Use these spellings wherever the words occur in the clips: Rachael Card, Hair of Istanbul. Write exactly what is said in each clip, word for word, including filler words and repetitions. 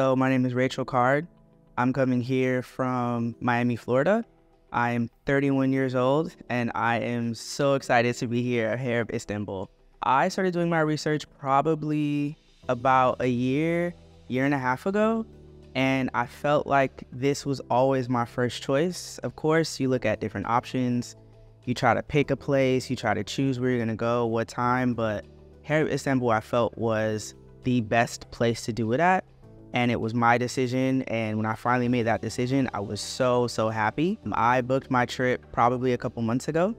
So my name is Rachael Card. I'm coming here from Miami, Florida. I am thirty-one years old, and I am so excited to be here at Hair of Istanbul. I started doing my research probably about a year, year and a half ago, and I felt like this was always my first choice. Of course, you look at different options, you try to pick a place, you try to choose where you're gonna go, what time, but Hair of Istanbul, I felt, was the best place to do it at. And it was my decision, and when I finally made that decision, I was so, so happy. I booked my trip probably a couple months ago,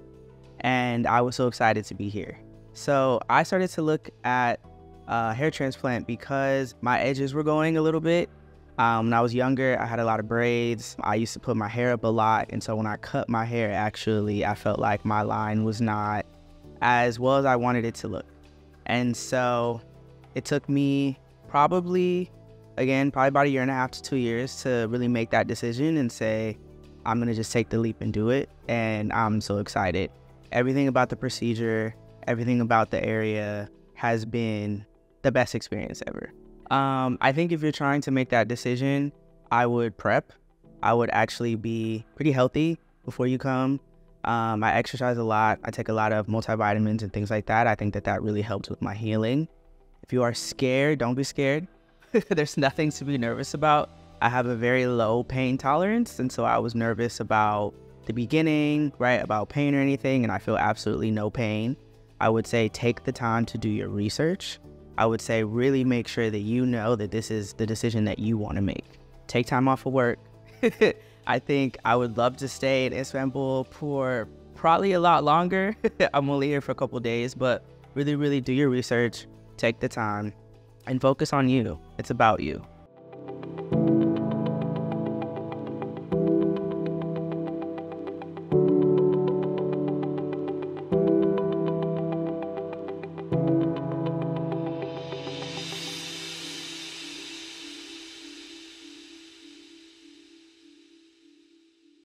and I was so excited to be here. So I started to look at uh, hair transplant because my edges were going a little bit. Um, when I was younger, I had a lot of braids. I used to put my hair up a lot, and so when I cut my hair, actually, I felt like my line was not as well as I wanted it to look. And so it took me probably... Again, probably about a year and a half to two years to really make that decision and say, I'm gonna just take the leap and do it. And I'm so excited. Everything about the procedure, everything about the area has been the best experience ever. Um, I think if you're trying to make that decision, I would prep. I would actually be pretty healthy before you come. Um, I exercise a lot. I take a lot of multivitamins and things like that. I think that that really helps with my healing. If you are scared, don't be scared. There's nothing to be nervous about. I have a very low pain tolerance, and so I was nervous about the beginning, right, about pain or anything, and I feel absolutely no pain. I would say take the time to do your research. I would say really make sure that you know that this is the decision that you want to make. Take time off of work. I think I would love to stay in Istanbul for probably a lot longer. I'm only here for a couple days, but really, really do your research, take the time, and focus on you. It's about you.